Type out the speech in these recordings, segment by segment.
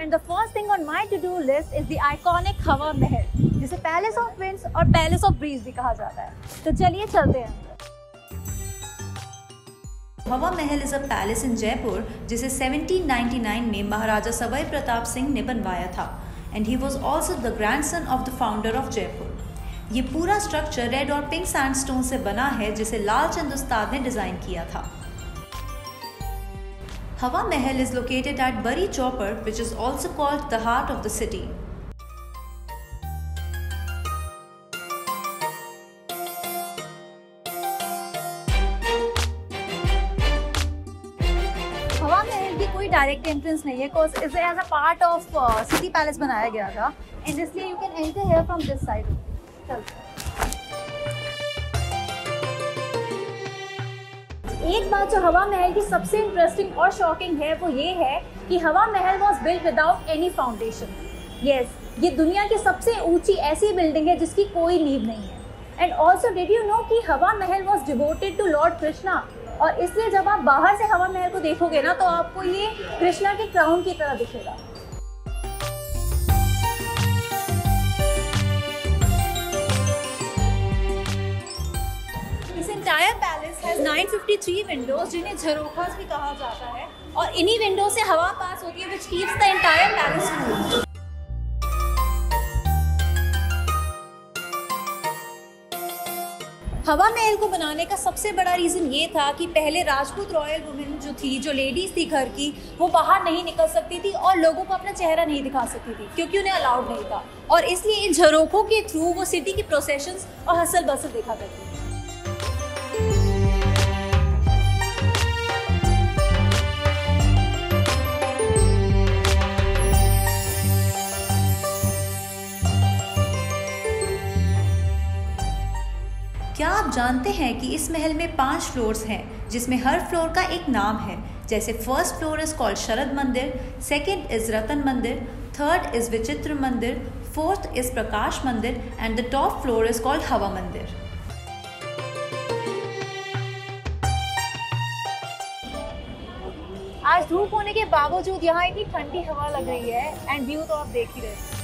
and the first thing on my to-do list is the iconic Hawa Mahal, जिसे Palace of Winds और Palace of Breeze भी कहा जाता है। तो चलिए चलते हैं। Hawa Mahal is a palace in Jaipur जिसे 1799 में महाराजा सवाई प्रताप सिंह ने बनवाया था and he was also the grandson of the founder of Jaipur. ये पूरा स्ट्रक्चर रेड और पिंक सैंडस्टोन से बना है जिसे लाल चंद उस्ताद ने डिज़ाइन किया था। Hawa Mahal is located at Badi Chaupar which is also called the heart of the city. Hawa Mahal की कोई डायरेक्ट एंट्रेंस नहीं है बिकॉज इसे as a part of City Palace बनाया गया था एंड इसलिए you can enter here from this side. एक बात जो हवा महल की सबसे इंटरेस्टिंग और शॉकिंग है वो ये है कि Hawa Mahal was built without any foundation. Yes, ये दुनिया की सबसे ऊंची ऐसी बिल्डिंग है जिसकी कोई नींव नहीं है। And also did you know कि Hawa Mahal was devoted to Lord Krishna, और इसलिए जब आप बाहर से हवा महल को देखोगे ना तो आपको ये कृष्णा के क्राउन की तरह दिखेगा। इस एंटायर पैलेस हैज 953 विंडोज जिन्हें झरोखास भी कहा जाता है, और इन्हीं विंडो से हवा पास होती है which keeps the entire palace cool. Hawa Mahal को बनाने का सबसे बड़ा रीज़न ये था कि पहले राजपूत रॉयल वुमेन जो लेडीज़ थी घर की, वो बाहर नहीं निकल सकती थी और लोगों को अपना चेहरा नहीं दिखा सकती थी क्योंकि उन्हें अलाउड नहीं था, और इसलिए इन झरोखों के थ्रू वो सिटी की प्रोसेशंस और हसल बसल देखा करती थी। क्या आप जानते हैं कि इस महल में 5 फ्लोर्स हैं जिसमें हर फ्लोर का एक नाम है, जैसे first floor is called Sharad Mandir, second is रतन मंदिर, थर्ड इज विचित्र मंदिर, fourth is Prakash Mandir and the top floor is called Hawa Mandir. आज धूप होने के बावजूद यहाँ इतनी ठंडी हवा लग रही है एंड व्यू तो आप देख ही रहे हैं।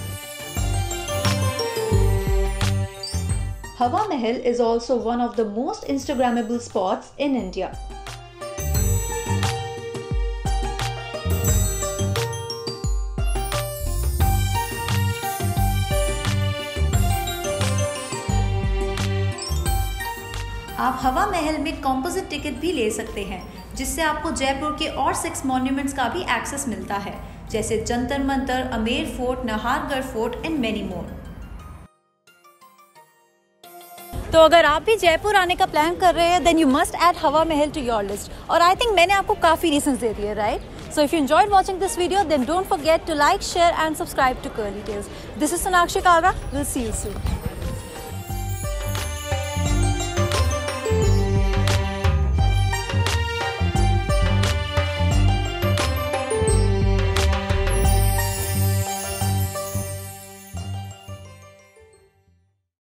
Hawa Mahal is also one of the most Instagrammable spots in India. आप हवा महल में कॉम्पोजिट टिकट भी ले सकते हैं जिससे आपको जयपुर के और 6 मॉन्यूमेंट्स का भी एक्सेस मिलता है, जैसे Jantar Mantar, Amer fort, Nahargarh fort and many more. तो अगर आप भी जयपुर आने का प्लान कर रहे हैं देन यू मस्ट ऐड हवा महल टू योर लिस्ट, और आई थिंक मैंने आपको काफ़ी रीजंस दे दिए, right? So if you enjoyed watching this video then don't forget to like, share and subscribe to Curly Tales. This is Sonakshi Kangra, will see you soon.